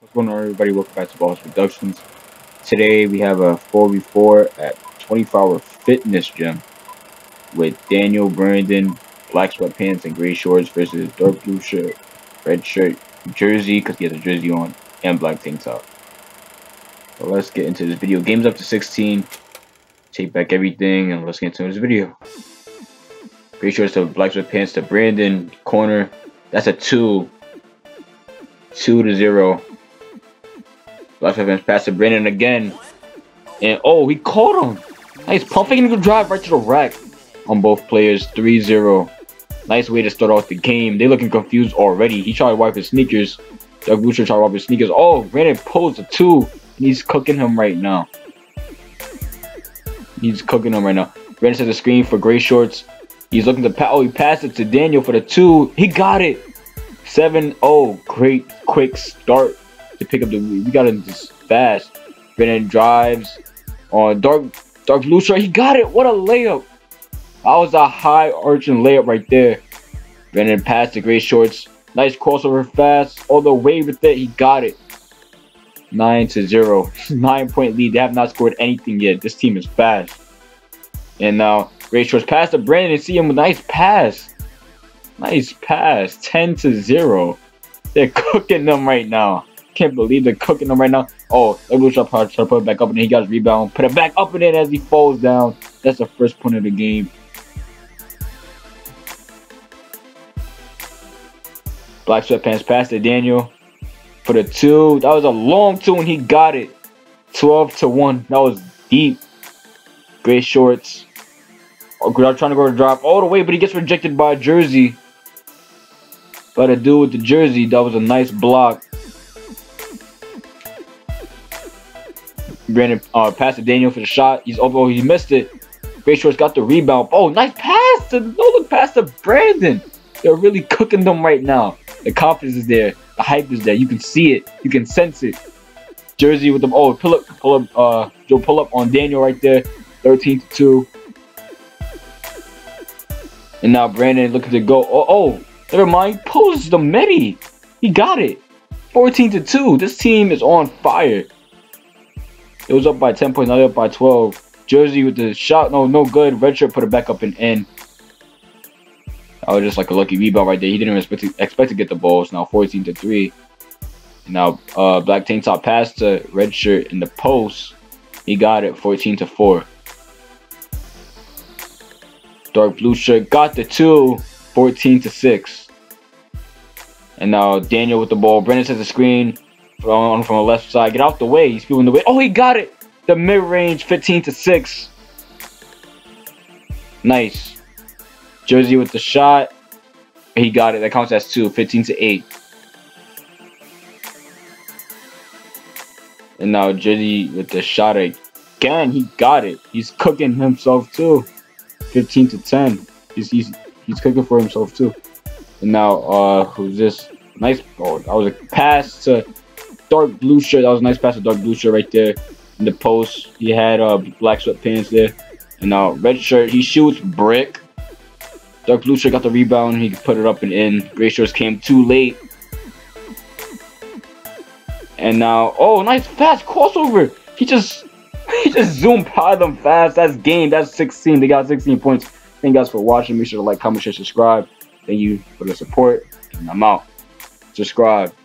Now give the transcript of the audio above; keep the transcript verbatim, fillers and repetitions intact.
What's going on, everybody? Welcome back to Balloholic's Productions. Today we have a four v four at twenty-four hour Fitness Gym with Daniel Brandon, black sweatpants and gray shorts, versus Doug Boucher, red shirt, jersey, because he has a jersey on, and black tank top. So let's get into this video. Game's up to sixteen. Take back everything and let's get into this video. Gray shorts to black sweatpants to Brandon, corner. That's a two. Two to zero. Black sweatpants pass to Brandon again. And oh, he caught him. Nice pump fake and good drive right to the rack on both players. three zero. Nice way to start off the game. They're looking confused already. He tried to wipe his sneakers. Doug Boucher tried to wipe his sneakers. Oh, Brandon pulls a two. And he's cooking him right now. He's cooking him right now. Brandon sets the screen for gray shorts. He's looking to pass. Oh, he passed it to Daniel for the two. He got it. seven oh. Great quick start to pick up the lead. We got him just fast. Brandon drives on uh, Dark Dark Boucher. He got it. What a layup. That was a high arching layup right there. Brandon passed the gray shorts. Nice crossover fast. All the way with it. He got it. nine to zero. Nine point lead. They have not scored anything yet. This team is fast. And now gray shorts pass to Brandon and see him with a nice pass. Nice pass. ten to zero. They're cooking them right now. Can't believe they're cooking them right now. Oh, everyone tried to put it back up and he got his rebound. Put it back up and in as he falls down. That's the first point of the game. Black sweatpants pass to Daniel for the two. That was a long two and he got it. twelve to one. That was deep. Gray shorts. Oh, I'm trying to go to drop all the way, but he gets rejected by a jersey. By the dude with the jersey. That was a nice block. Brandon uh, passed to Daniel for the shot. He's over. Oh, he missed it. Gray shorts got the rebound. Oh, nice pass to no look pass to Brandon. They're really cooking them right now. The confidence is there. The hype is there. You can see it. You can sense it. Jersey with them. Oh, pull up, pull up. Uh, Joe, pull up on Daniel right there. thirteen to two. And now Brandon looking to go. Oh, oh, never mind. Pulls the medi. He got it. fourteen to two. This team is on fire. It was up by ten points. Now they're up by twelve. Jersey with the shot. No, no good. Red shirt put it back up and in. That was just like a lucky rebound right there. He didn't even expect to, expect to get the ball. It's now fourteen to three. And now uh, black tank top pass to red shirt in the post. He got it. fourteen to four. Dark blue shirt got the two. fourteen to six. And now Daniel with the ball. Brandon sets the screen from from the left side. Get out the way. He's feeling the way. Oh, he got it. The mid range. fifteen to six. Nice. Jersey with the shot. He got it. That counts as two. fifteen to eight. And now Jersey with the shot again. He got it. He's cooking himself too. fifteen to ten. He's he's he's cooking for himself too. And now uh who's this? Nice. Oh, that was a pass to Dark blue shirt. That was a nice pass to dark blue shirt right there in the post. He had uh black sweatpants there. And now red shirt, he shoots brick. Dark blue shirt got the rebound. He put it up and in. Gray shorts came too late. And now oh, nice fast crossover. He just he just zoomed by them fast. That's game. That's sixteen. They got sixteen points. Thank you guys for watching. Make sure to like, comment, share, subscribe. Thank you for the support. And I'm out. Subscribe.